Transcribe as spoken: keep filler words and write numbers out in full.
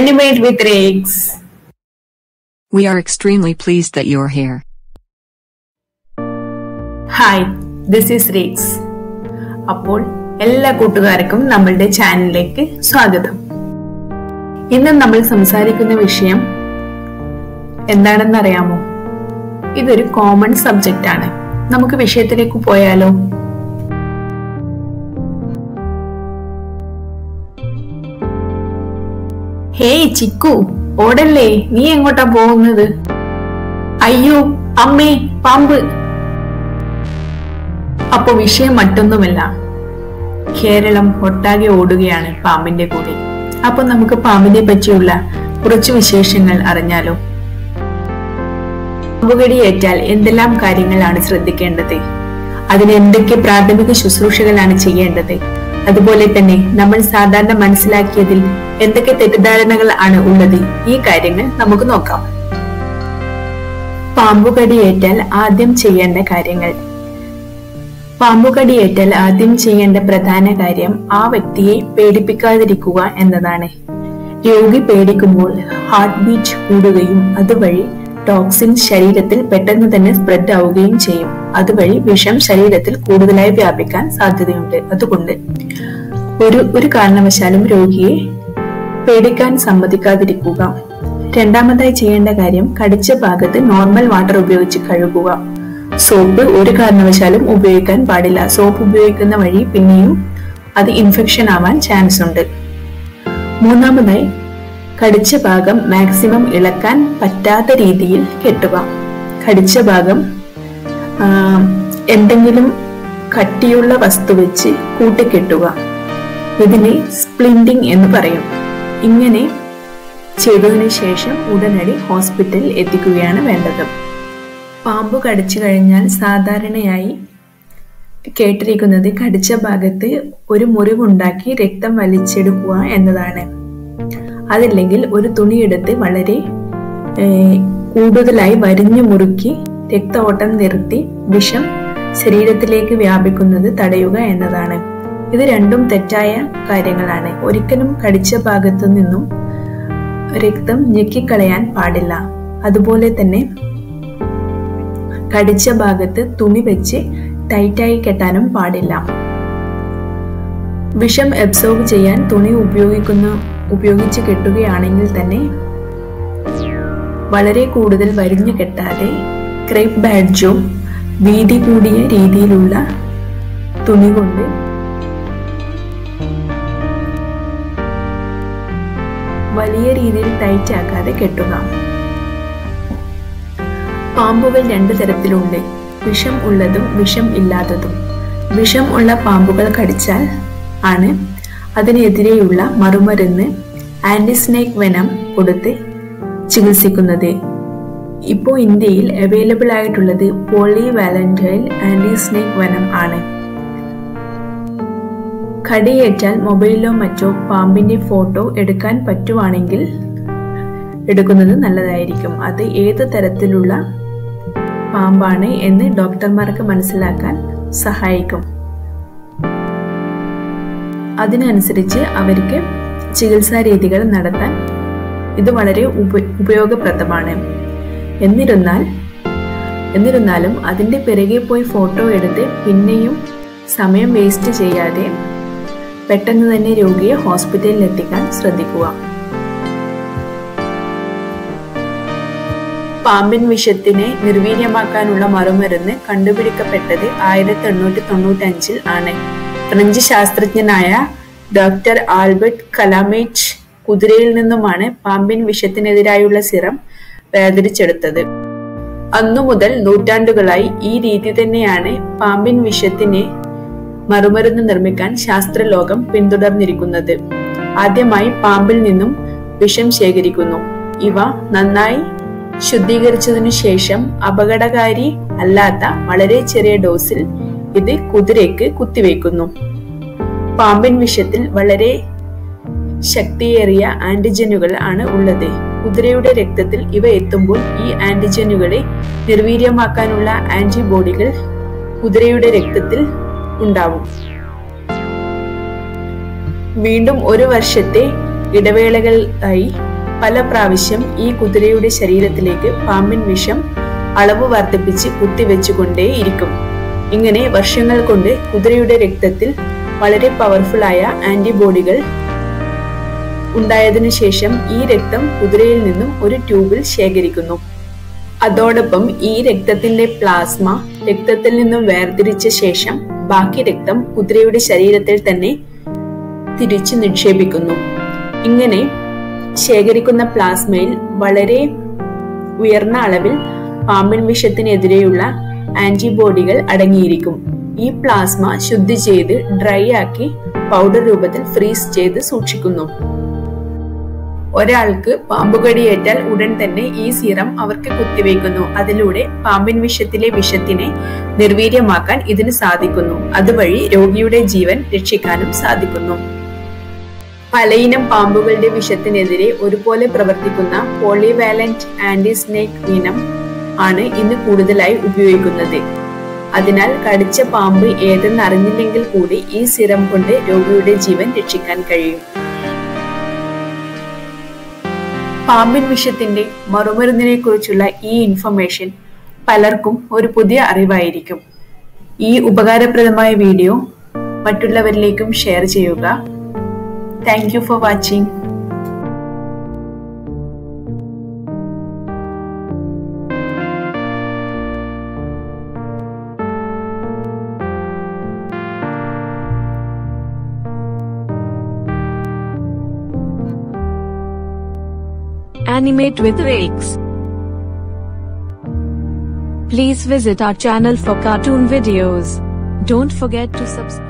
Animate with Rekhs. We are extremely pleased that you're here. Hi, this is Rekhs. അപ്പോൾ എല്ലാ കൂട്ടുകാർക്കും നമ്മളുടെ ചാനലിലേക്ക് സ്വാഗതം. ഇന്ന് നമ്മൾ സംസാരിക്കുന്ന വിഷയം എന്താണെന്ന് അറിയാമോ? ഇതൊരു കോമൺ സബ്ജക്റ്റ് ആണ്. നമുക്ക് വിഷയത്തിലേക്ക് പോയാലോ? ഹേയ് ചിക്കു, ഓടല്ലേ, നീ എങ്ങോട്ടാ പോകുന്നത്? അയ്യോ അമ്മേ, പാമ്പ്. അപ്പൊ വിഷയം മറ്റൊന്നുമല്ല, കേരളം ഒട്ടാകെ ഓടുകയാണ് പാമ്പിന്റെ കൂടെ. അപ്പൊ നമുക്ക് പാമ്പിനെ പറ്റിയുള്ള കുറച്ച് വിശേഷങ്ങൾ അറിഞ്ഞാലോ? അപകടിയേറ്റാൽ എന്തെല്ലാം കാര്യങ്ങളാണ് ശ്രദ്ധിക്കേണ്ടത്, അതിന് എന്തൊക്കെ പ്രാഥമിക ശുശ്രൂഷകളാണ് ചെയ്യേണ്ടത്, അതുപോലെ തന്നെ നമ്മൾ സാധാരണ മനസ്സിലാക്കിയതിൽ എന്തൊക്കെ തെറ്റിദ്ധാരണകൾ ആണ് ഉള്ളത്, ഈ കാര്യങ്ങൾ നമുക്ക് നോക്കാം. പാമ്പുകടിയേറ്റാൽ ആദ്യം ചെയ്യേണ്ട കാര്യങ്ങൾ. പാമ്പുകടിയേറ്റാൽ ആദ്യം ചെയ്യേണ്ട പ്രധാന കാര്യം ആ വ്യക്തിയെ പേടിപ്പിക്കാതിരിക്കുക എന്നതാണ്. രോഗി പേടിക്കുമ്പോൾ ഹാർട്ട് ബീറ്റ് കൂടുകയും അതുവഴി ടോക്സിൻ ശരീരത്തിൽ പെട്ടെന്ന് തന്നെ സ്പ്രെഡ് ആവുകയും ചെയ്യും. അതുവഴി വിഷം ശരീരത്തിൽ കൂടുതലായി വ്യാപിക്കാൻ സാധ്യതയുണ്ട്. അതുകൊണ്ട് ഒരു ഒരു കാരണവശാലും രോഗിയെ പേടിക്കാൻ സമ്മതിക്കാതിരിക്കുക. രണ്ടാമതായി ചെയ്യേണ്ട കാര്യം, കടിച്ച ഭാഗത്ത് നോർമൽ വാട്ടർ ഉപയോഗിച്ച് കഴുകുക. സോപ്പ് ഒരു കാരണവശാലും ഉപയോഗിക്കാൻ പാടില്ല. സോപ്പ് ഉപയോഗിക്കുന്ന വഴി പിന്നെയും അത് ഇൻഫെക്ഷൻ ആവാൻ ചാൻസ് ഉണ്ട്. മൂന്നാമതായി, കടിച്ച ഭാഗം മാക്സിമം ഇളക്കാൻ പറ്റാത്ത രീതിയിൽ കെട്ടുക. കടിച്ച ഭാഗം എന്തെങ്കിലും കട്ടിയുള്ള വസ്തു വെച്ച് കൂട്ടിക്കെട്ടുക. ഇതിനെ സ്പ്ലിൻറിങ് എന്ന് പറയും. ഇങ്ങനെ ചെയ്തതിനു ശേഷം ഉടനടി ഹോസ്പിറ്റലിൽ എത്തിക്കുകയാണ് വേണ്ടത്. പാമ്പ് കടിച്ചു കഴിഞ്ഞാൽ സാധാരണയായി കേട്ടിരിക്കുന്നത് കടിച്ച ഭാഗത്ത് ഒരു മുറിവുണ്ടാക്കി രക്തം വലിച്ചെടുക്കുക എന്നതാണ്. അതല്ലെങ്കിൽ ഒരു തുണിയെടുത്ത് വളരെ കൂടുതലായി വരിഞ്ഞു മുറുക്കി രക്ത ഓട്ടം നിർത്തി വിഷം ശരീരത്തിലേക്ക് വ്യാപിക്കുന്നത് തടയുക എന്നതാണ്. ഇത് രണ്ടും തെറ്റായ കാര്യങ്ങളാണ്. ഒരിക്കലും കടിച്ച ഭാഗത്തു നിന്നും രക്തം ഞെക്കിക്കളയാൻ പാടില്ല. അതുപോലെ തന്നെ കടിച്ച ഭാഗത്ത് തുണി വെച്ച് ടൈറ്റായി കെട്ടാനും പാടില്ല. വിഷം അബ്സോർബ് ചെയ്യാൻ തുണി ഉപയോഗിക്കുന്ന ഉപയോഗിച്ച് കെട്ടുകയാണെങ്കിൽ തന്നെ വളരെ കൂടുതൽ വരിഞ്ഞു കെട്ടാതെ ക്രേപ്പ് ബാഡ്ജോ വീതി കൂടിയ രീതിയിലുള്ള തുണി കൊണ്ട് വലിയ രീതിയിൽ ടൈറ്റ് ആക്കാതെ കെട്ടുക. പാമ്പുകൾ രണ്ടു തരത്തിലുണ്ട്, വിഷം ഉള്ളതും വിഷം ഇല്ലാത്തതും. വിഷം ഉള്ള പാമ്പുകൾ കടിച്ചാൽ ആണ് അതിനെതിരെയുള്ള മറുമരുന്ന് ആന്റിസ്നേക്ക് വെനം കൊടുത്ത് ചികിത്സിക്കുന്നത്. ഇപ്പോൾ ഇന്ത്യയിൽ അവൈലബിൾ ആയിട്ടുള്ളത് പോളിവാലന്റൈൽ ആന്റിസ്നേക്ക് വെനം ആണ്. കടിയേറ്റാൽ മൊബൈലിലോ മറ്റോ പാമ്പിന്റെ ഫോട്ടോ എടുക്കാൻ പറ്റുവാണെങ്കിൽ എടുക്കുന്നത് നല്ലതായിരിക്കും. അത് ഏത് തരത്തിലുള്ള പാമ്പാണ് എന്ന് ഡോക്ടർമാർക്ക് മനസ്സിലാക്കാൻ സഹായിക്കും. അതിനനുസരിച്ച് അവർക്ക് ചികിത്സാ രീതികൾ നടത്താൻ ഇത് വളരെ ഉപയോഗപ്രദമാണ്. എന്നിരുന്നാൽ എന്നിരുന്നാലും അതിൻ്റെ പിറകെ പോയി ഫോട്ടോ എടുത്ത് പിന്നെയും സമയം വേസ്റ്റ് ചെയ്യാതെ പെട്ടെന്ന് തന്നെ രോഗിയെ ഹോസ്പിറ്റലിൽ എത്തിക്കാൻ ശ്രദ്ധിക്കുക. പാമ്പിൻ വിഷത്തിനെ നിർവീര്യമാക്കാനുള്ള മറുമരുന്ന് കണ്ടുപിടിക്കപ്പെട്ടത് ആയിരത്തി എണ്ണൂറ്റി തൊണ്ണൂറ്റി അഞ്ചിൽ ആണ്. ഫ്രഞ്ച് ശാസ്ത്രജ്ഞനായ ഡോക്ടർ ആൽബർട്ട് കലാമേറ്റ് കുതിരയിൽ നിന്നുമാണ് പാമ്പിൻ വിഷത്തിനെതിരായുള്ള സിറം വേർതിരിച്ചെടുത്തത്. അന്നു മുതൽ നൂറ്റാണ്ടുകളായി ഈ രീതി തന്നെയാണ് പാമ്പിൻ വിഷത്തിനെ മറുമരുന്ന് നിർമ്മിക്കാൻ ശാസ്ത്രലോകം പിന്തുടർന്നിരിക്കുന്നത്. ആദ്യമായി പാമ്പിൽ നിന്നും വിഷം ശേഖരിക്കുന്നു. ഇവ നന്നായി ശുദ്ധീകരിച്ചതിനു ശേഷം അപകടകാരി അല്ലാത്ത വളരെ ചെറിയ ഡോസിൽ ഇത് കുതിരയ്ക്ക് കുത്തിവെക്കുന്നു. പാമ്പിൻ വിഷത്തിൽ വളരെ ശക്തിയേറിയ ആന്റിജനുകൾ ആണ് ഉള്ളത്. കുതിരയുടെ രക്തത്തിൽ ഇവ എത്തുമ്പോൾ ഈ ആന്റിജനുകളെ നിർവീര്യമാക്കാനുള്ള ആന്റിബോഡികൾ കുതിരയുടെ രക്തത്തിൽ ഉണ്ടാവും. വീണ്ടും ഒരു വർഷത്തെ ഇടവേളകളായി പല പ്രാവശ്യം ഈ കുതിരയുടെ ശരീരത്തിലേക്ക് പാമ്പിൻ വിഷം അളവ് വർദ്ധിപ്പിച്ച് കുത്തിവെച്ചുകൊണ്ടേയിരിക്കും. ഇങ്ങനെ വർഷങ്ങൾ കൊണ്ട് കുതിരയുടെ രക്തത്തിൽ വളരെ പവർഫുൾ ആയ ആന്റിബോഡികൾ ഉണ്ടായതിനു ശേഷം ഈ രക്തം കുതിരയിൽ നിന്നും ഒരു ട്യൂബിൽ ശേഖരിക്കുന്നു. അതോടൊപ്പം ഈ രക്തത്തിന്റെ പ്ലാസ്മ രക്തത്തിൽ നിന്നും വേർതിരിച്ച ശേഷം ബാക്കി രക്തം കുതിരയുടെ ശരീരത്തിൽ തന്നെ തിരിച്ചു നിക്ഷേപിക്കുന്നു. ഇങ്ങനെ ശേഖരിക്കുന്ന പ്ലാസ്മയിൽ വളരെ ഉയർന്ന അളവിൽ പാമ്പിൻ വിഷത്തിനെതിരെയുള്ള ആന്റിബോഡികൾ അടങ്ങിയിരിക്കും. ഈ പ്ലാസ്മ ശുദ്ധി ചെയ്ത് ഡ്രൈ ആക്കി പൗഡർ രൂപത്തിൽ ഫ്രീസ് ചെയ്ത് സൂക്ഷിക്കുന്നു. ഒരാൾക്ക് പാമ്പുകടിയേറ്റാൽ ഉടൻ തന്നെ ഈ സീറം അവർക്ക് കുത്തിവെക്കുന്നു. അതിലൂടെ പാമ്പിൻ വിഷത്തിലെ വിഷത്തിനെ നിർവീര്യമാക്കാൻ ഇതിന് സാധിക്കുന്നു. അതുവഴി രോഗിയുടെ ജീവൻ രക്ഷിക്കാനും സാധിക്കുന്നു. പലയിനം പാമ്പുകളുടെ വിഷത്തിനെതിരെ ഒരുപോലെ പ്രവർത്തിക്കുന്ന പോളിവാലന്റ് ആന്റി സ്നേക്ക് ഇനം ആണ് ഇന്ന് കൂടുതലായി ഉപയോഗിക്കുന്നത്. അതിനാൽ കടിച്ച പാമ്പ് ഏതെന്ന് അറിഞ്ഞില്ലെങ്കിൽ കൂടി ഈ സിറം കൊണ്ട് രോഗിയുടെ ജീവൻ രക്ഷിക്കാൻ കഴിയും. പാമ്പിൻ വിഷത്തിന്റെ മറുമരുന്നിനെ കുറിച്ചുള്ള ഈ ഇൻഫർമേഷൻ പലർക്കും ഒരു പുതിയ അറിവായിരിക്കും. ഈ ഉപകാരപ്രദമായ വീഡിയോ മറ്റുള്ളവരിലേക്കും ഷെയർ ചെയ്യുക. Thank you for watching. Animate with Rekhs. Please visit our channel for cartoon videos. Don't forget to subscribe.